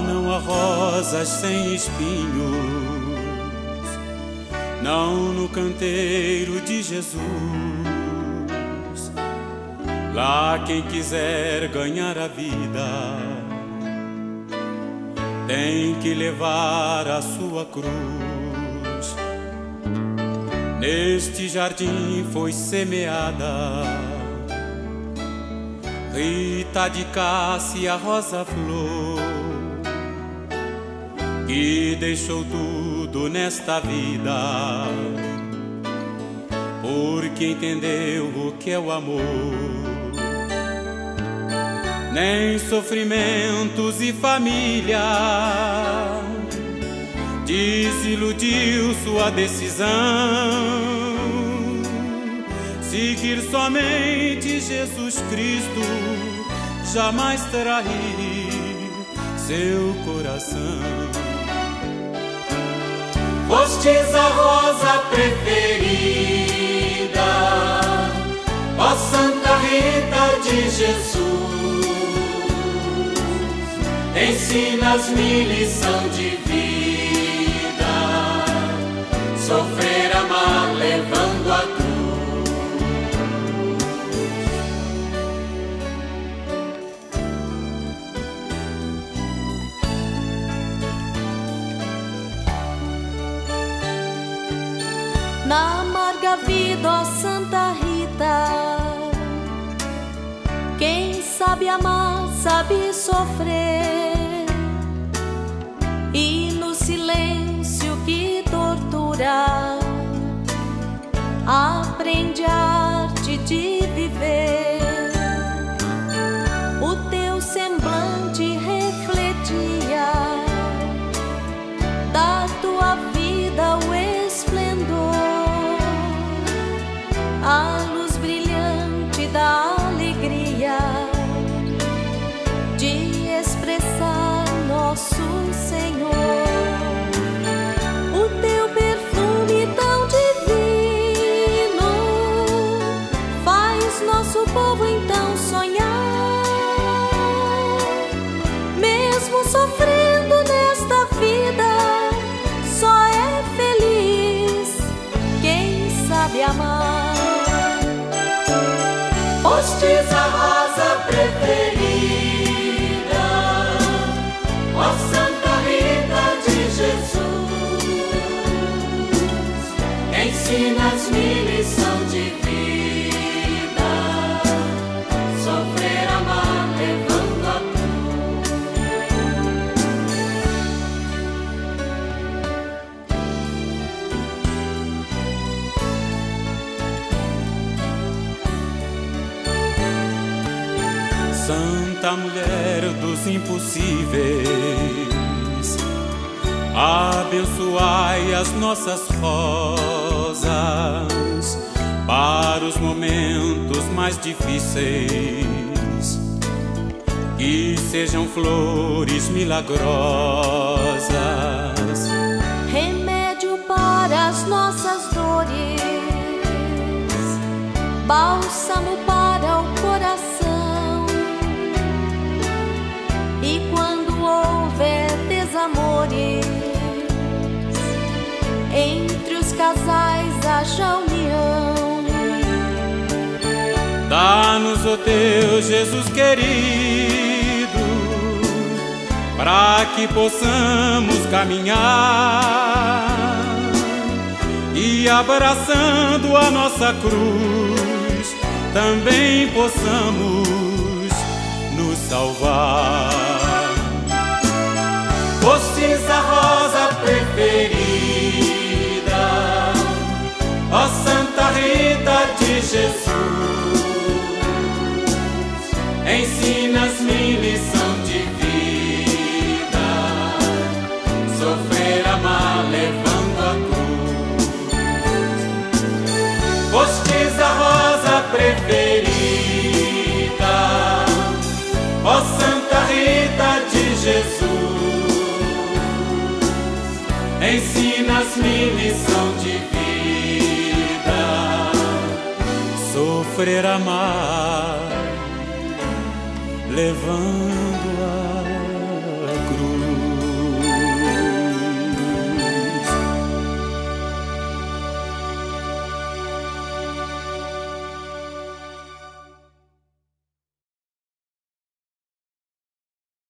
não há rosas sem espinhos, não no canteiro de Jesus. Lá quem quiser ganhar a vida tem que levar a sua cruz. Neste jardim foi semeada Rita de Cássia Rosa-Flor, que deixou tudo nesta vida, porque entendeu o que é o amor. Nem sofrimentos e família desiludiu sua decisão. Seguir somente Jesus Cristo, jamais trair seu coração. Fostes a rosa preferida, ó Santa Rita de Jesus. Ensinas-me lição de vida, sofrer, amar, levando a cruz. Na amarga vida, ó Santa Rita, quem sabe amar, sabe sofrer. Silêncio que tortura, aprende a arte de viver. O teu semblante refletia da tua vida o esplendor, a luz brilhante da alegria de expressar nosso Senhor. Sofrendo nesta vida, só é feliz quem sabe amar. Fostes a rosa preferida, ó Santa Rita de Jesus. Ensinas-me lição de vida, sofrer, amar, levar. Santa mulher dos impossíveis, abençoai as nossas rosas para os momentos mais difíceis, que sejam flores milagrosas, remédio para as nossas dores, bálsamo para o coração. E quando houver desamores, entre os casais haja união. Dá-nos o teu Jesus querido, para que possamos caminhar e, abraçando a nossa cruz, também possamos nos salvar. Fostes a rosa preferida, ó Santa Rita de Jesus. Ensinas-me lição de vida, sofrer, amar, levando a cruz. Fostes a rosa preferida, ó Santa Rita de Jesus. Ensinas-me lição de vida, sofrer, amar, levando a